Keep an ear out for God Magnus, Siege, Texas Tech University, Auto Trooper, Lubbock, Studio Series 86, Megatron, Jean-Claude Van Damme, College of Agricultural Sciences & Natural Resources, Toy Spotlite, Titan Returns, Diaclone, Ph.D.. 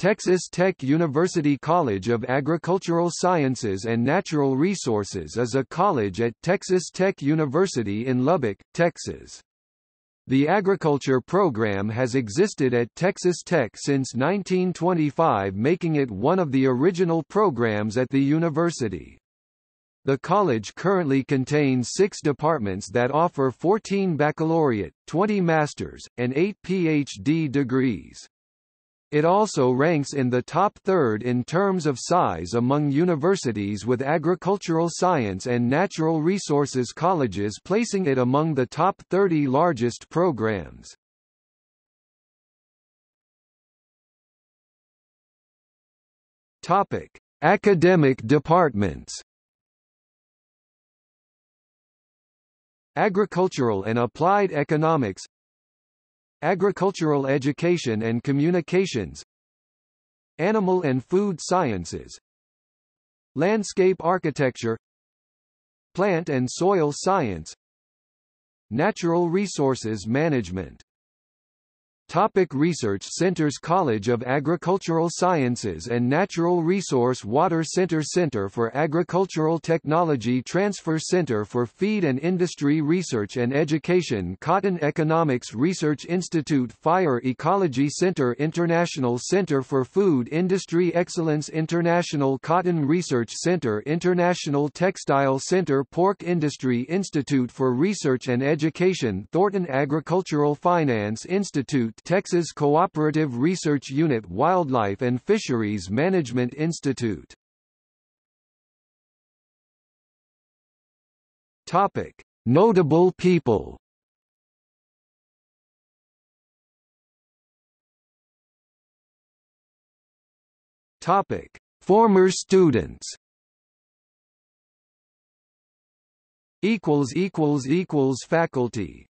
Texas Tech University College of Agricultural Sciences and Natural Resources is a college at Texas Tech University in Lubbock, Texas. The agriculture program has existed at Texas Tech since 1925, making it one of the original programs at the university. The college currently contains 6 departments that offer 14 baccalaureate, 20 master's, and 8 PhD degrees. It also ranks in the top 3rd in terms of size among universities, with agricultural science and natural resources colleges placing it among the top 30 largest programs. Topic: Academic departments. Agricultural and applied economics, agricultural education and communications, animal and food sciences, landscape architecture, plant and soil science, natural resources management. Topic: Research Centers. College of Agricultural Sciences and Natural Resource Water Center, Center for Agricultural Technology Transfer, Center for Feed and Industry Research and Education, Cotton Economics Research Institute, Fire Ecology Center, International Center for Food Industry Excellence, International Cotton Research Center, International Textile Center, Pork Industry Institute for Research and Education, Thornton Agricultural Finance Institute, Texas Cooperative Research Unit, Wildlife and Fisheries Management Institute. Topic: Notable people. Topic: Former students. Faculty.